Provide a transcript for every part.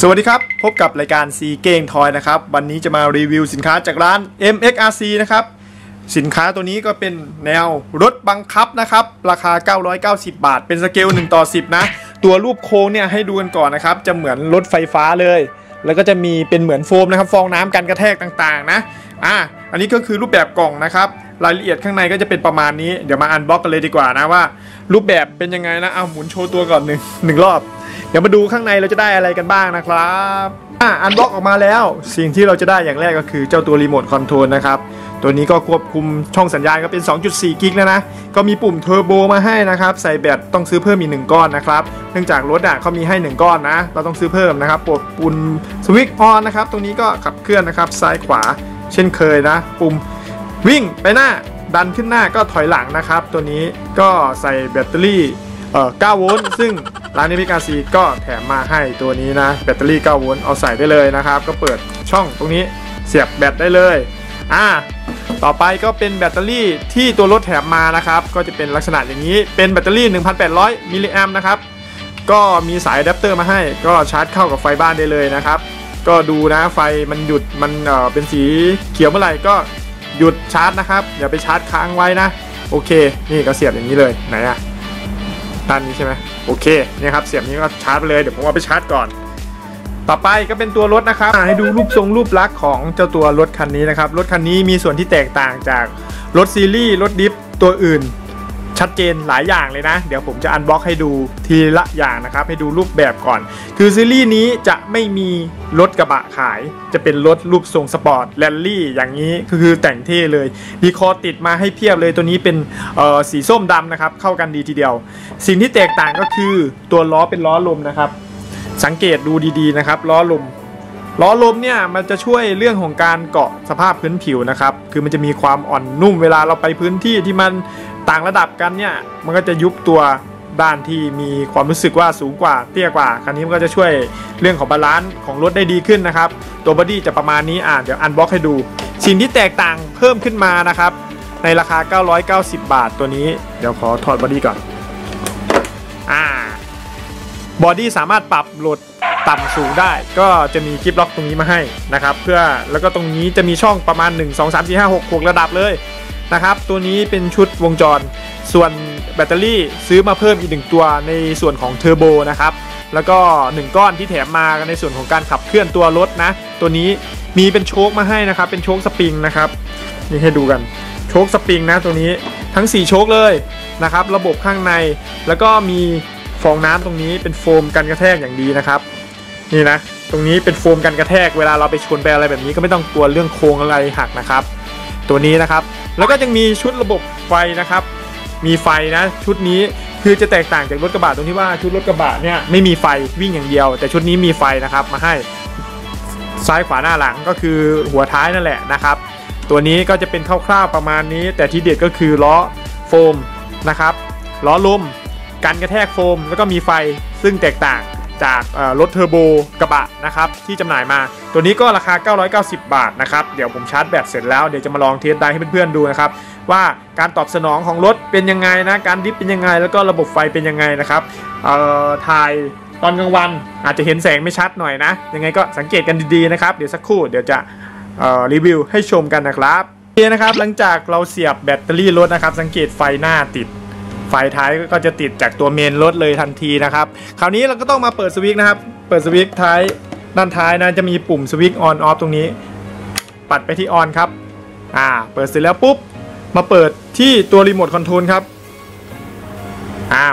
สวัสดีครับพบกับรายการซีเก้งทอยนะครับวันนี้จะมารีวิวสินค้าจากร้าน MXRC นะครับสินค้าตัวนี้ก็เป็นแนวรถบังคับนะครับราคา990บาทเป็นสเกล1:10นะตัวรูปโค้งเนี่ยให้ดูกันก่อนนะครับจะเหมือนรถไฟฟ้าเลยแล้วก็จะมีเป็นเหมือนโฟมนะครับฟองน้ำกันกระแทกต่างๆนะอันนี้ก็คือรูปแบบกล่องนะครับรายละเอียดข้างในก็จะเป็นประมาณนี้เดี๋ยวมาอันบล็อกกันเลยดีกว่านะว่ารูปแบบเป็นยังไงนะเอาหมุนโชว์ตัวก่อนหนึ่งรอบเดี๋ยวมาดูข้างในเราจะได้อะไรกันบ้างนะครับอันบล็อกออกมาแล้วสิ่งที่เราจะได้อย่างแรกก็คือเจ้าตัวรีโมทคอนโทรลนะครับตัวนี้ก็ควบคุมช่องสัญญาณก็เป็น 2.4 กิกแล้วนะก็มีปุ่มเทอร์โบมาให้นะครับใส่แบตต้องซื้อเพิ่มอีก1ก้อนนะครับเนื่องจากรถเขามีให้1ก้อนนะเราต้องซื้อเพิ่มนะครับปุ่มสวิตช์ออนนะครับตรงนี้ก็ขับเคลื่อนนะครับซ้ายขวาเช่นเคยนะปุ่มวิ่งไปหน้าดันขึ้นหน้าก็ถอยหลังนะครับตัวนี้ก็ใส่แบตเตอรี่9 โวลต์ซึ่งร้านMXRCก็แถมมาให้ตัวนี้นะแบตเตอรี่9 โวลต์เอาใส่ได้เลยนะครับก็เปิดช่องตรงนี้เสียบแบตได้เลยต่อไปก็เป็นแบตเตอรี่ที่ตัวรถแถมมานะครับก็จะเป็นลักษณะอย่างนี้เป็นแบตเตอรี่ 1,800 มิลลิแอมป์นะครับก็มีสายอะแดปเตอร์มาให้ก็ชาร์จเข้ากับไฟบ้านได้เลยนะครับก็ดูนะไฟมันหยุดมันเป็นสีเขียวเมื่อไหร่ก็หยุดชาร์จนะครับอย่าไปชาร์จค้างไว้นะโอเคนี่ก็เสียบอย่างนี้เลยไหนอะด้านนี้ใช่ไหมโอเคเนี่ยครับเสียบนี้ก็ชาร์จไปเลยเดี๋ยวผมเอาไปชาร์จก่อนต่อไปก็เป็นตัวรถนะครับให้ดูรูปทรงรูปลักษณ์ของเจ้าตัวรถคันนี้นะครับรถคันนี้มีส่วนที่แตกต่างจากรถซีรีส์รถดิฟตัวอื่นชัดเจนหลายอย่างเลยนะเดี๋ยวผมจะอันบล็อกให้ดูทีละอย่างนะครับให้ดูรูปแบบก่อนคือซีรีส์นี้จะไม่มีรถกระบะขายจะเป็นรถรูปทรงสปอร์ตแรลลี่อย่างนี้คือแต่งเท่เลยดีคอติดมาให้เพียบเลยตัวนี้เป็นสีส้มดำนะครับเข้ากันดีทีเดียวสิ่งที่แตกต่างก็คือตัวล้อเป็นล้อลมนะครับสังเกตดูดีๆนะครับล้อลมเนี่ยมันจะช่วยเรื่องของการเกาะสภาพพื้นผิวนะครับคือมันจะมีความอ่อนนุ่มเวลาเราไปพื้นที่ที่มันต่างระดับกันเนี่ยมันก็จะยุบตัวด้านที่มีความรู้สึกว่าสูงกว่าเตี้ยกว่าคันนี้มันก็จะช่วยเรื่องของบาลานซ์ของรถได้ดีขึ้นนะครับตัวบอดี้จะประมาณนี้เดี๋ยวอันบล็อกให้ดูสิ่งที่แตกต่างเพิ่มขึ้นมานะครับในราคา990บาทตัวนี้เดี๋ยวขอถอดบอดี้ก่อนบอดี้สามารถปรับโหลดต่ำสูงได้ก็จะมีกิ๊บล็อกตรงนี้มาให้นะครับเพื่อแล้วก็ตรงนี้จะมีช่องประมาณ 1, 2, 3, 4, 5, 6 ระดับเลยนะครับตัวนี้เป็นชุดวงจรส่วนแบตเตอรี่ซื้อมาเพิ่มอีก1ตัวในส่วนของเทอร์โบนะครับแล้วก็1ก้อนที่แถมมาในส่วนของการขับเคลื่อนตัวรถนะตัวนี้มีเป็นโชคมาให้นะครับเป็นโชคสปริงนะครับนี่ให้ดูกันโชคสปริงนะตัวนี้ทั้ง4โชคเลยนะครับระบบข้างในแล้วก็มีฟองน้ำตรงนี้เป็นโฟมกันกระแทกอย่างดีนะครับนี่นะตรงนี้เป็นโฟมกันกระแทกเวลาเราไปชนไปอะไรแบบนี้ก็ไม่ต้องกลัวเรื่องโครงอะไรหักนะครับตัวนี้นะครับแล้วก็ยังมีชุดระบบไฟนะครับมีไฟนะชุดนี้คือจะแตกต่างจากรถกระบะตรงที่ว่าชุดรถกระบะเนี่ยไม่มีไฟวิ่งอย่างเดียวแต่ชุดนี้มีไฟนะครับมาให้ซ้ายขวาหน้าหลังก็คือหัวท้ายนั่นแหละนะครับตัวนี้ก็จะเป็นคร่าวๆประมาณนี้แต่ที่เด็ดก็คือล้อโฟมนะครับล้อลมกันกระแทกโฟมแล้วก็มีไฟซึ่งแตกต่างจากรถเทอร์โบกระบะนะครับที่จำหน่ายมาตัวนี้ก็ราคา990บาทนะครับเดี๋ยวผมชาร์จแบตเสร็จแล้วเดี๋ยวจะมาลองเทสได้ให้เพื่อนๆดูนะครับว่าการตอบสนองของรถเป็นยังไงนะการดิฟเป็นยังไงแล้วก็ระบบไฟเป็นยังไงนะครับถ่ายตอนกลางวันอาจจะเห็นแสงไม่ชัดหน่อยนะยังไงก็สังเกตกันดีๆนะครับเดี๋ยวสักครู่เดี๋ยวจะรีวิวให้ชมกันนะครับโอเคนะครับหลังจากเราเสียบแบตเตอรี่รถนะครับสังเกตไฟหน้าติดไฟท้ายก็จะติดจากตัวเมนรถเลยทันทีนะครับคราวนี้เราก็ต้องมาเปิดสวิตช์นะครับเปิดสวิตช์ท้ายด้านท้ายนะจะมีปุ่มสวิตช์ออนออฟตรงนี้ปัดไปที่ออนครับเปิดเสร็จแล้วปุ๊บมาเปิดที่ตัวรีโมทคอนโทรลครับ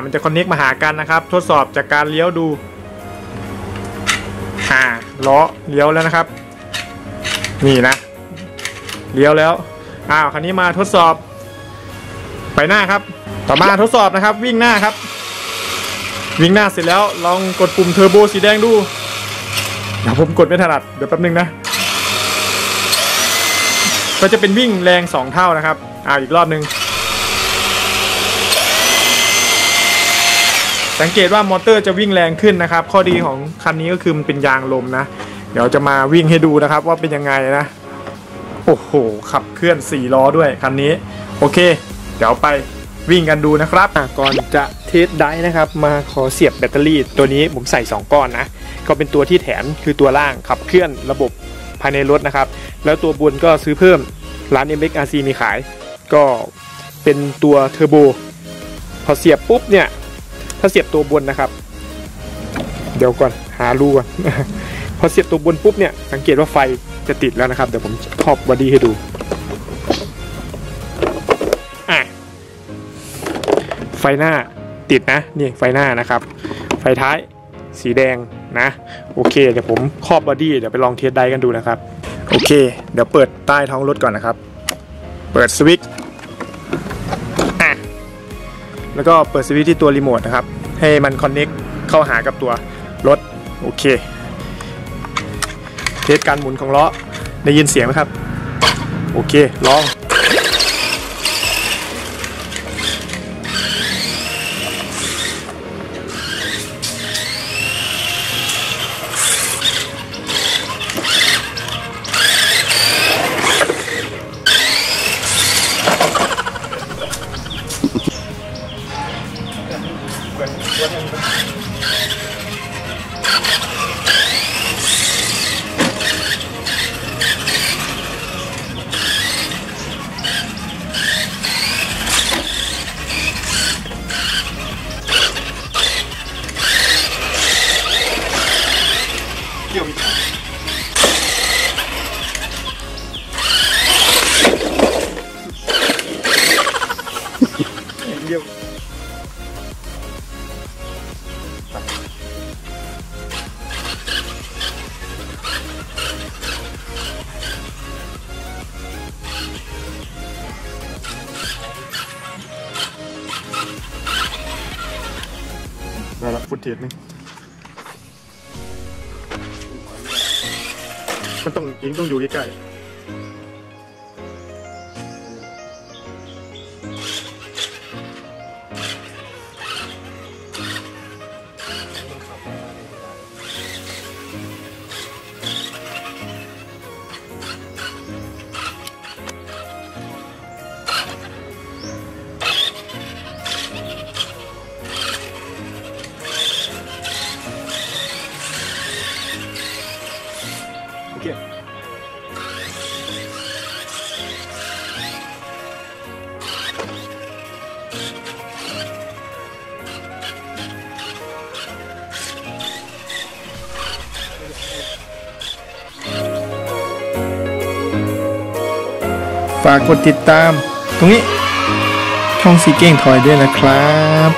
มันจะคอนเน็กต์มาหากันนะครับทดสอบจากการเลี้ยวดูล้อเลี้ยวแล้วนะครับนี่นะเลี้ยวแล้วคราวนี้มาทดสอบไปหน้าครับต่อมาทดสอบนะครับวิ่งหน้าครับวิ่งหน้าเสร็จแล้วลองกดปุ่มเทอร์โบสีแดงดูเดี๋ยวผมกดไม่ถนัดเดี๋ยวแป๊บนึงนะก็จะเป็นวิ่งแรง2เท่านะครับอีกรอบนึงสังเกตว่ามอเตอร์จะวิ่งแรงขึ้นนะครับข้อดีของคันนี้ก็คือมันเป็นยางลมนะเดี๋ยวจะมาวิ่งให้ดูนะครับว่าเป็นยังไงนะโอ้โหขับเคลื่อน4ล้อด้วยคันนี้โอเคเดี๋ยวไป วิ่งกันดูนะครับก่อนจะเทสไดร์นะครับมาขอเสียบแบตเตอรี่ตัวนี้ผมใส่2ก้อนนะก็เป็นตัวที่แถมคือตัวล่างขับเคลื่อนระบบภายในรถนะครับแล้วตัวบนก็ซื้อเพิ่มร้าน MXRC มีขายก็เป็นตัวเทอร์โบพอเสียบปุ๊บเนี่ยถ้าเสียบตัวบนนะครับเดี๋ยวก่อนหารูก่อนพอเสียบตัวบนปุ๊บเนี่ยสังเกตว่าไฟจะติดแล้วนะครับเดี๋ยวผมทอบบอดี้ให้ดูไฟหน้าติดนะนี่ไฟหน้านะครับไฟท้ายสีแดงนะโอเคเดี๋ยวผมครอบบอดี้เดี๋ยวไปลองเทสไดกันดูนะครับโอเคเดี๋ยวเปิดใต้ท้องรถก่อนนะครับเปิดสวิตช์แล้วก็เปิดสวิตช์ที่ตัวรีโมทนะครับให้มันคอนเน็กต์เข้าหากับตัวรถโอเคเทสการหมุนของล้อได้ยินเสียงไหมครับโอเคลองได้ละฟุตเทจนึงมันต้องยิงต้องอยู่ใกล้ฝากกดติดตามตรงนี้ช่องซีเก้งทอยด้วยนะครับ